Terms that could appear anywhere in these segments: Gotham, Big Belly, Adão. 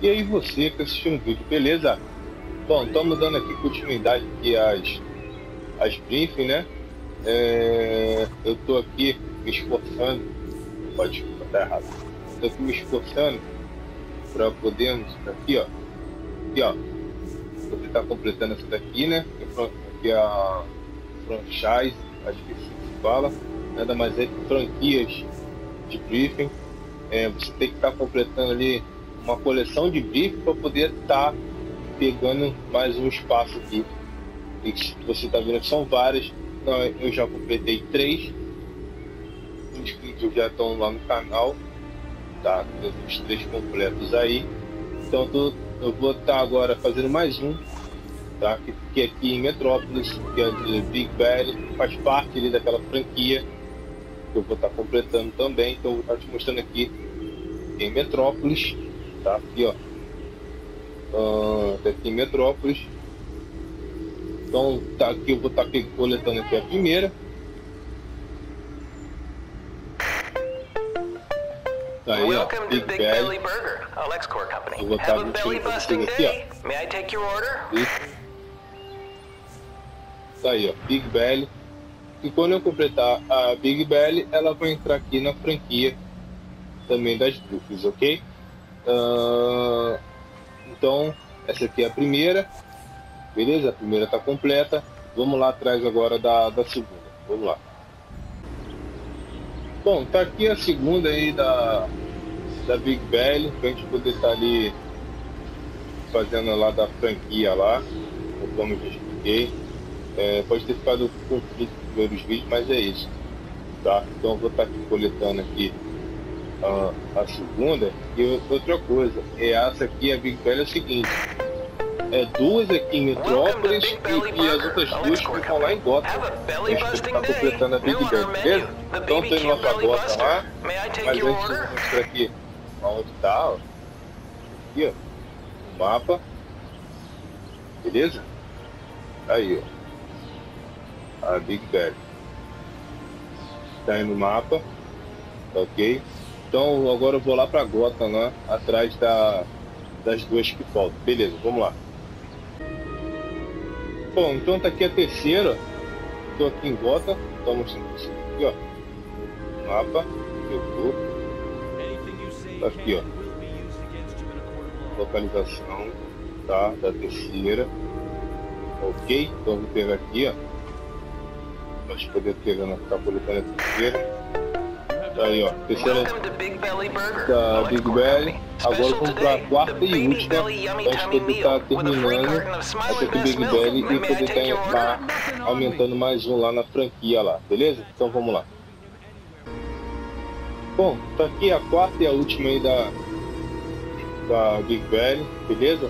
E aí você que assistiu o vídeo, beleza? Bom, estamos dando aqui continuidade aqui às briefings, né? Eu estou aqui me esforçando, pode botar errado, estou aqui me esforçando para podermos, aqui ó, vou tentar completando essa daqui, né? Que é a franchise, acho que assim se fala, nada mais é que franquias de briefing. Você tem que estar completando ali uma coleção de briefing para poder estar pegando mais um espaço aqui. E você está vendo que são várias. Então, eu já completei 3. Os vídeos já estão lá no canal, tá? Os 3 completos aí. Então eu vou estar agora fazendo mais um, tá? Que aqui em Metrópolis, que é de Big Belly, faz parte ali daquela franquia. Eu vou estar completando também, então eu vou estar te mostrando aqui em Metrópolis, tá? Aqui ó, tá aqui em Metrópolis. Então tá aqui, eu vou estar coletando aqui a primeira. Tá aí, ó, Big Belly. Eu vou estar buscando aqui, ó. Tá aí, ó, Big Belly. E quando eu completar a Big Belly, ela vai entrar aqui na franquia também das briefings, ok? Então, essa aqui é a primeira, beleza? A primeira tá completa. Vamos lá atrás agora da segunda, vamos lá. Bom, tá aqui a segunda aí da Big Belly, pra gente poder estar ali fazendo lá da franquia lá, como eu já expliquei. Pode ter ficado conflito nos primeiros vídeos, mas é isso, tá? Então eu vou estar aqui coletando aqui a segunda. E outra coisa, essa aqui, a Big Belly, é o seguinte: duas aqui em Metrópolis e as outras duas ficam lá em Gotham. A gente está completando a Big Belly, beleza? Então tem nossa Gotham lá, mas antes eu vou mostrar aqui onde tá, ó. Aqui, ó, o mapa, beleza? Aí, ó, a Big Belly tá aí no mapa, ok? Então agora eu vou lá pra Gotham, né? Atrás das duas que faltam, beleza, vamos lá. Bom, então tá aqui a terceira. Tô aqui em Gotham, tô mostrando isso aqui, ó, mapa, eu tô aqui, ó, localização, tá, da terceira, ok? Então vou pegar aqui, ó, acho que eu devo pegar na coletânea terceira. Aí, ó, terceira da Big Belly. Agora vamos para a quarta e última. Acho que eu devo estar terminando essa aqui, Big Belly, e poder estar aumentando mais um lá na franquia lá, beleza? Então vamos lá. Bom, tá aqui a quarta e a última aí da Big Belly, beleza?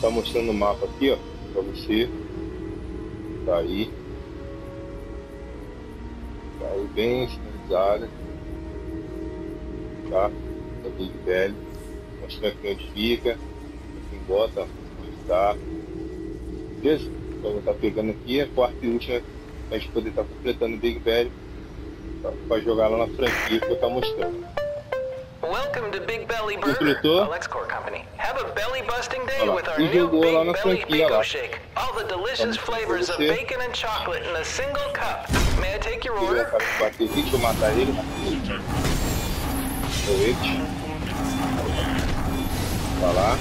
Tá mostrando o mapa aqui, ó, pra você. Tá aí, bem sinalizada, tá? Da Big Belly, mostrando aqui onde fica, aqui bota, onde tá, beleza? Então eu vou estar pegando aqui a quarta e última pra gente poder estar completando o Big Belly, tá? Pra jogar lá na franquia que eu vou estar mostrando. Completou? E jogou lá na franquia lá. Bater 20, eu matar ele. Colete. Vai lá.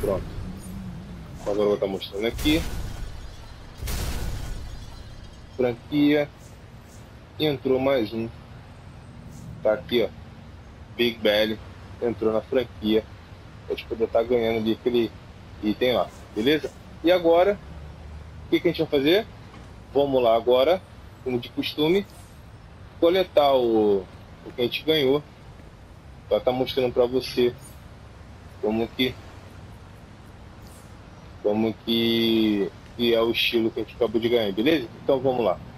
Pronto. Agora eu vou estar mostrando aqui. Franquia. E entrou mais um. Tá aqui, ó. Big Belly entrou na franquia. A gente poder estar ganhando ali aquele item lá, beleza? E agora, o que a gente vai fazer? Vamos lá agora, como de costume, coletar o que a gente ganhou. Ela tá mostrando para você como que é o estilo que a gente acabou de ganhar, beleza? Então vamos lá.